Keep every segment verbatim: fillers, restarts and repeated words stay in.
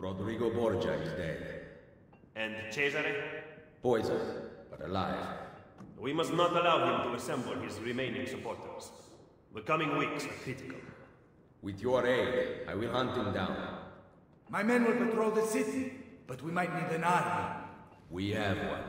Rodrigo Borgia is dead. And Cesare? Poisoned, but alive. We must not allow him to assemble his remaining supporters. The coming weeks are critical. With your aid, I will hunt him down. My men will patrol the city, but we might need an army. We have one.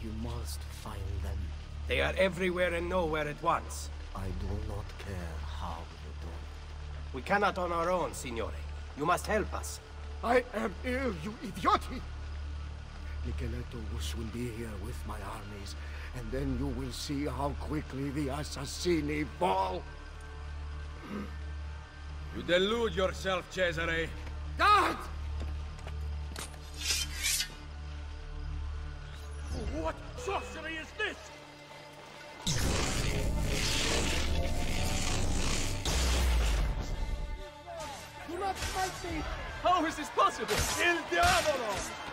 You must find them. They are everywhere and nowhere at once. I do not care how you do. We cannot on our own, signore. You must help us. I am ill, you idiot! Micheletto will soon be here with my armies, and then you will see how quickly the assassini fall. You delude yourself, Cesare. God! What sorcery is this? Do not fight me! How is this possible? Il diavolo!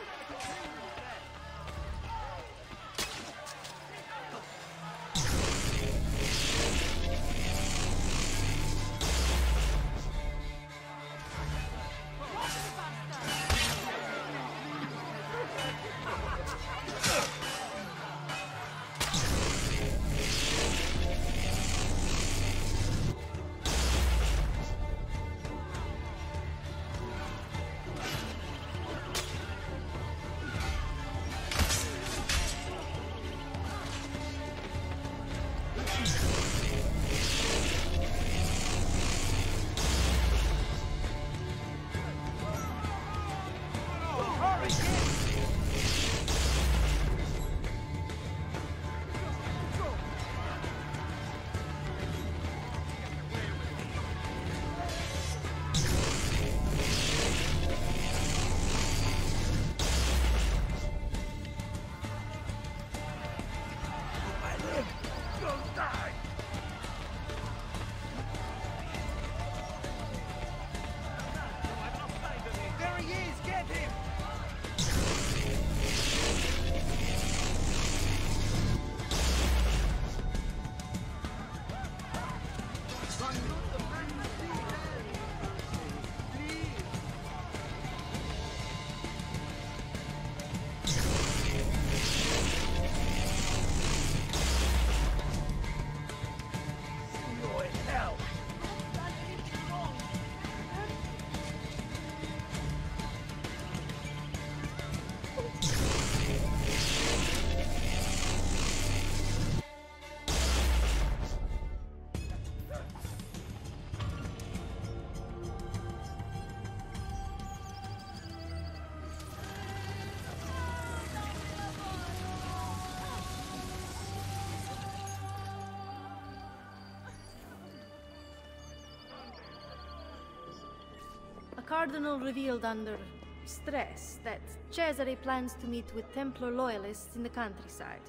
The Cardinal revealed under stress that Cesare plans to meet with Templar loyalists in the countryside.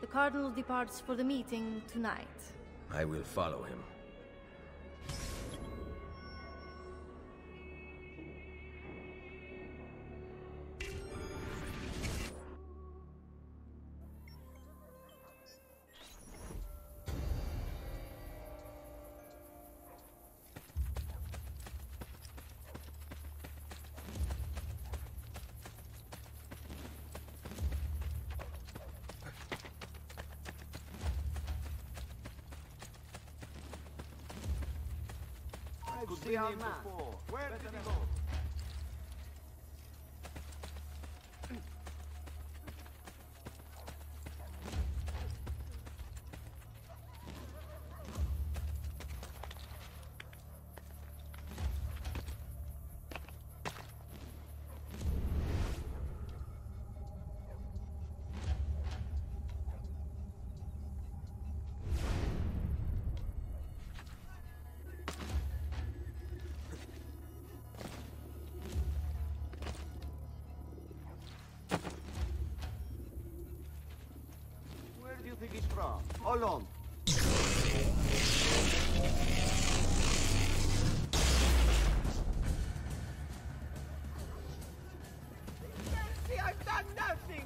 The Cardinal departs for the meeting tonight. I will follow him. We are mad. Where did he go? colonna. Mercy, I've done nothing.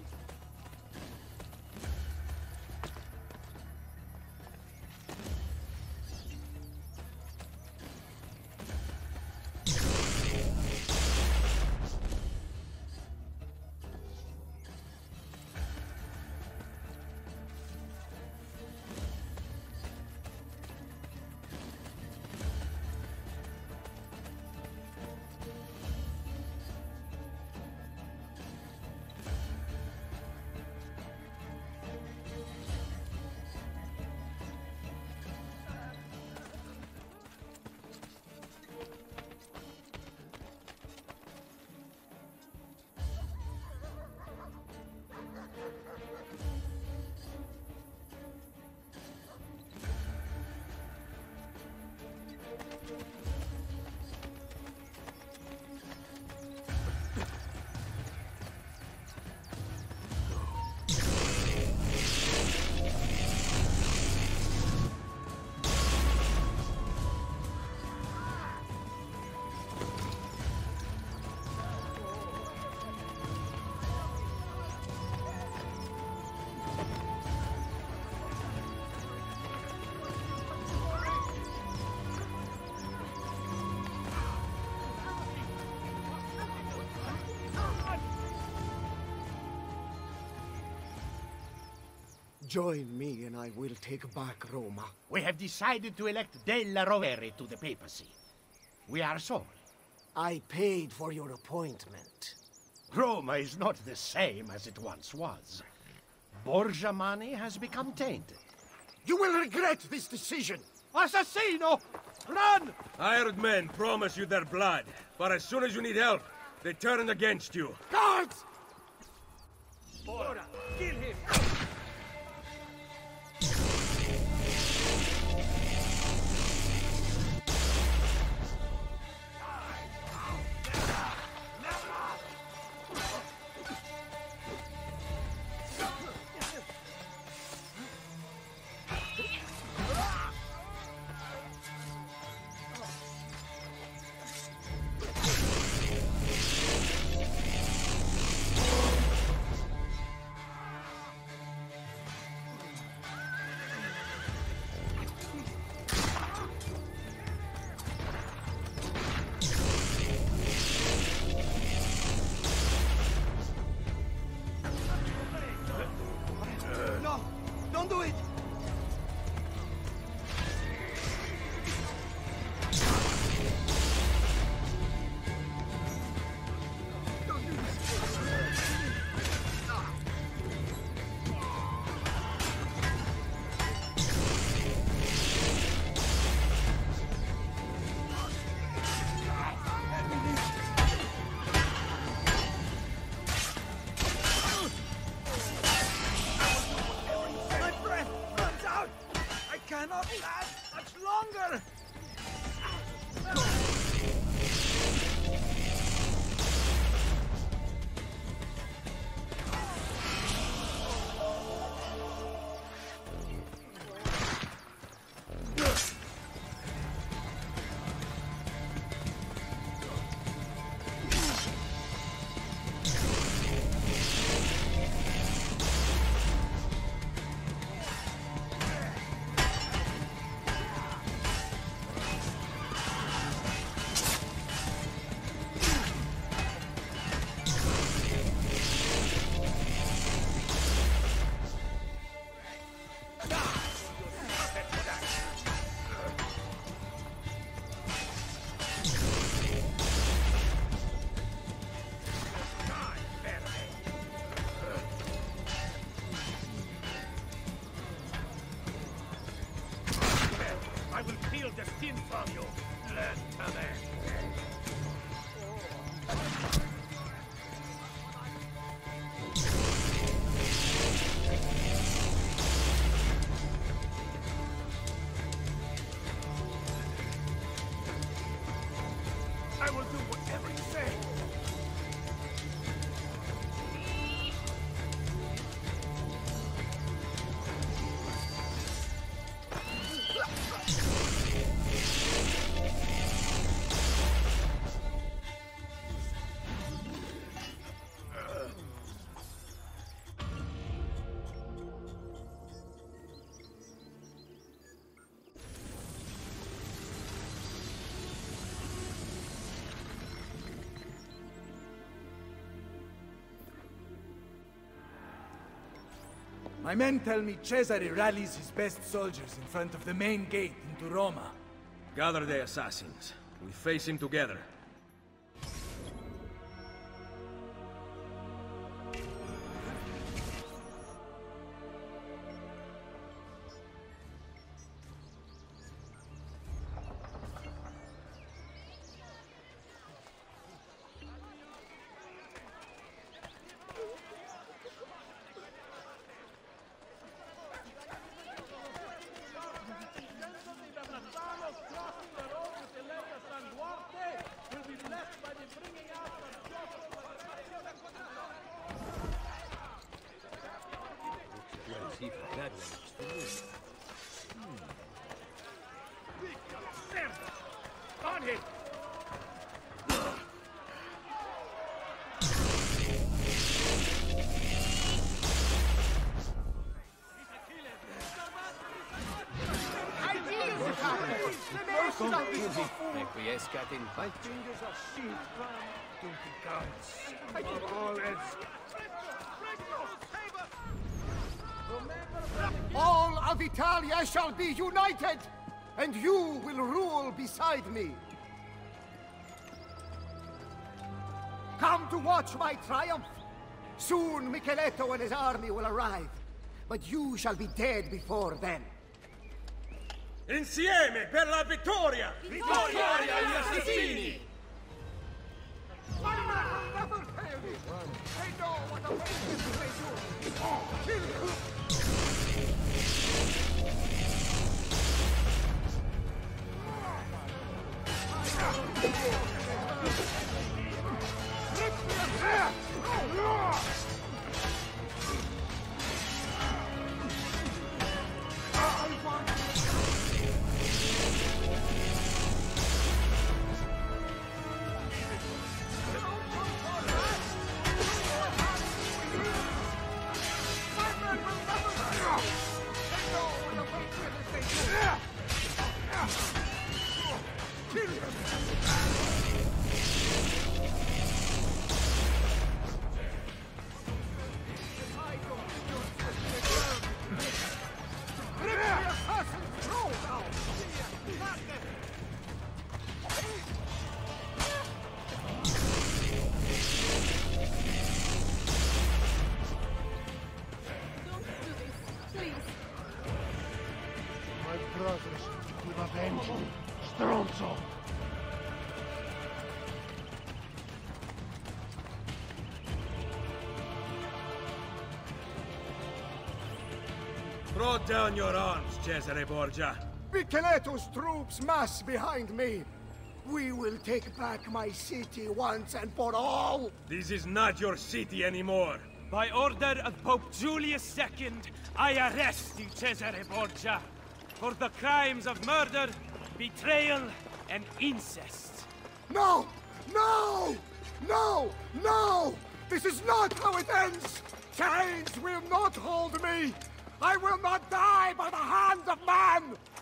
Join me and I will take back Roma. We have decided to elect Della Rovere to the papacy. We are sorry. I paid for your appointment. Roma is not the same as it once was. Borgia money has become tainted. You will regret this decision! Assassino! Run! Hired men promise you their blood, but as soon as you need help, they turn against you. Guards! Borgia, kill him! My men tell me Cesare rallies his best soldiers in front of the main gate into Roma. Gather the assassins. We face him together. Escat in five fingers of sheep, don't be counts. All else. All of Italia shall be united, and you will rule beside me. Come to watch my triumph. Soon Micheletto and his army will arrive, but you shall be dead before then. Insieme per la vittoria! Vittoria agli assassini! Throw down your arms, Cesare Borgia. Micheletto's troops mass behind me. We will take back my city once and for all. This is not your city anymore. By order of Pope Julius the Second, I arrest you, Cesare Borgia, for the crimes of murder, betrayal, and incest. No! No! No! No! This is not how it ends! Chains will not hold me! I will not die by the hands of man!